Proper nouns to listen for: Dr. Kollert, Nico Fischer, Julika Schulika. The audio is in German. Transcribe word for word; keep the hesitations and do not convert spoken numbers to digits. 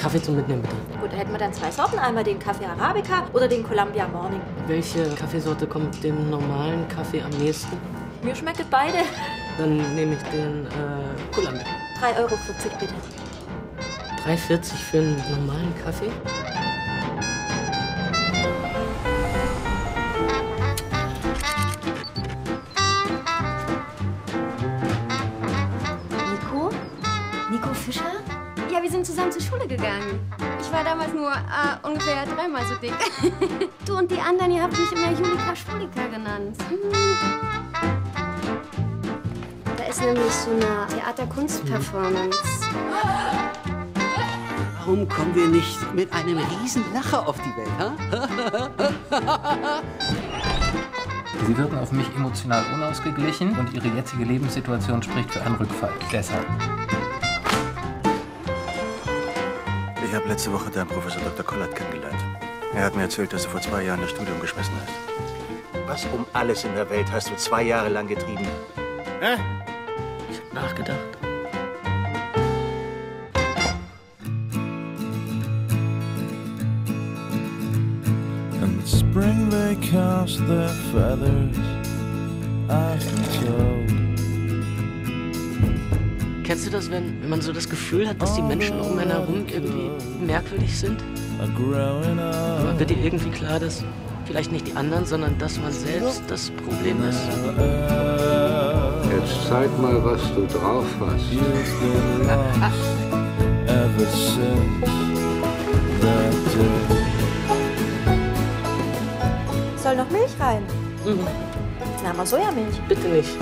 Kaffee zum Mitnehmen, bitte. Gut, da hätten wir dann zwei Sorten. Einmal den Kaffee Arabica oder den Columbia Morning. Welche Kaffeesorte kommt dem normalen Kaffee am nächsten? Mir schmeckt beide. Dann nehme ich den äh, Columbia. drei Euro vierzig bitte. drei Euro vierzig für einen normalen Kaffee? Nico? Nico Fischer? Ja, wir sind zusammen zur Schule gegangen. Ich war damals nur äh, ungefähr dreimal so dick. Du und die anderen, ihr habt mich immer Julika Schulika genannt. Hm. Da ist nämlich so eine Theaterkunstperformance. Warum kommen wir nicht mit einem riesen Lacher auf die Welt, ha? Sie wirken auf mich emotional unausgeglichen und ihre jetzige Lebenssituation spricht für einen Rückfall. Deshalb. Ich habe letzte Woche deinen Professor Doktor Kollert kennengelernt. Er hat mir erzählt, dass du vor zwei Jahren das Studium geschmissen hast. Was um alles in der Welt hast du zwei Jahre lang getrieben? Hä? Ich hab nachgedacht. In the spring they cast their feathers, I've been told. Kennst du das, wenn, wenn man so das Gefühl hat, dass die Menschen um einen herum irgendwie merkwürdig sind? Man wird dir irgendwie klar, dass vielleicht nicht die anderen, sondern dass man selbst das Problem ist. Jetzt zeig mal, was du drauf hast. Ever since that day. Soll noch Milch rein? Mhm. Na, mal Sojamilch. Bitte nicht.